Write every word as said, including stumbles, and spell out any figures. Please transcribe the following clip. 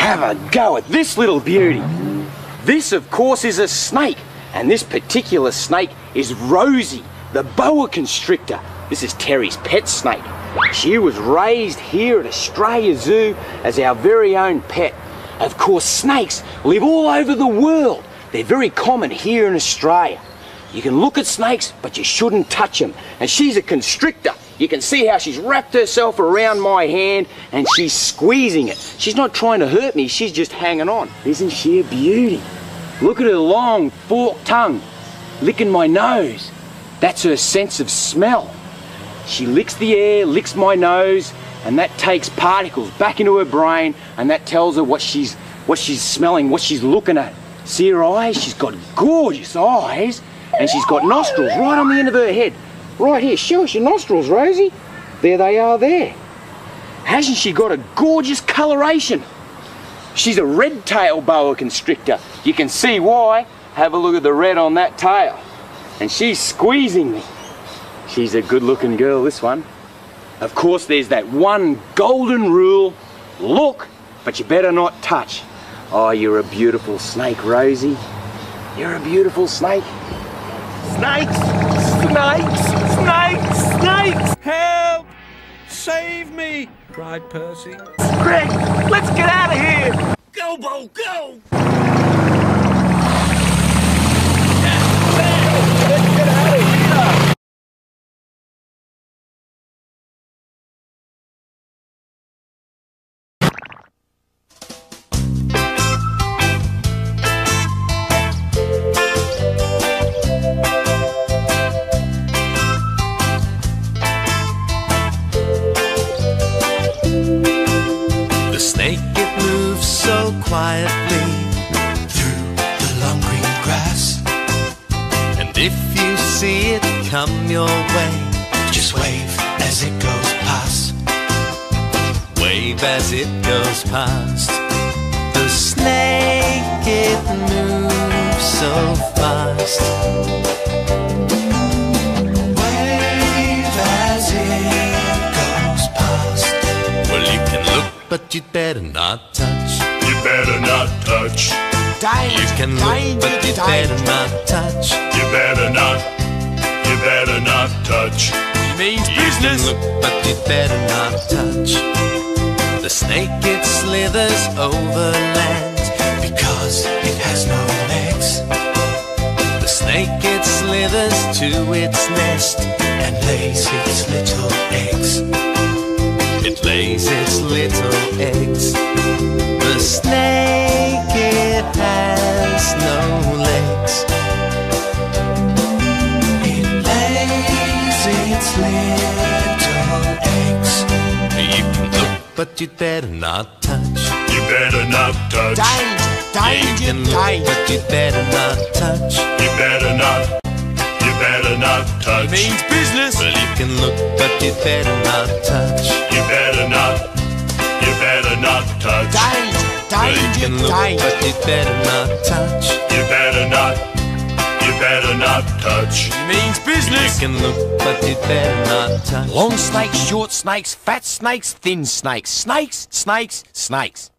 Have a go at this little beauty. This, of course, is a snake, and this particular snake is Rosie, the boa constrictor. This is Terry's pet snake. She was raised here at Australia Zoo as our very own pet. Of course, snakes live all over the world. They're very common here in Australia. You can look at snakes, but you shouldn't touch them. And she's a constrictor. You can see how she's wrapped herself around my hand and she's squeezing it. She's not trying to hurt me, she's just hanging on. Isn't she a beauty? Look at her long forked tongue, licking my nose. That's her sense of smell. She licks the air, licks my nose, and that takes particles back into her brain, and that tells her what she's, what she's smelling, what she's looking at. See her eyes? She's got gorgeous eyes. And she's got nostrils right on the end of her head. Right here, show us your nostrils, Rosie. There they are there. Hasn't she got a gorgeous coloration? She's a red-tailed boa constrictor. You can see why. Have a look at the red on that tail. And she's squeezing me. She's a good-looking girl, this one. Of course, there's that one golden rule. Look, but you better not touch. Oh, you're a beautiful snake, Rosie. You're a beautiful snake. Snakes! Snakes! Snakes! Snakes! Help! Save me! Cried Percy. Greg, let's get out of here! Go, Bo, go! Let's get out of here! Quietly through the long green grass, and if you see it come your way, just wave as it goes past. Wave as it goes past. The snake, it moves so fast. Wave as it goes past. Well, you can look, but you'd better not touch. You better not touch. Dive, you can look, dive, but you dive. Better not touch. You better not. You better not touch. He means you business. Can look, but you better not touch. The snake, it slithers over land because it has no legs. The snake, it slithers to its nest and lays its little eggs. It lays its little eggs. The snake, it has no legs. It lays its little eggs. You can look, but you'd better not touch. You better not touch. Dive, dive, yeah, you can look, dive. But you'd better not touch. You better not. You better not touch. It means business. Well, you can look, but you'd better not touch. You better not. You better not touch. Dive, dive, well, you can look, dive. But you better not touch. You better not. You better not touch. It means business. You can look, but you better not touch. Long snakes, short snakes, fat snakes, thin snakes. Snakes, snakes, snakes.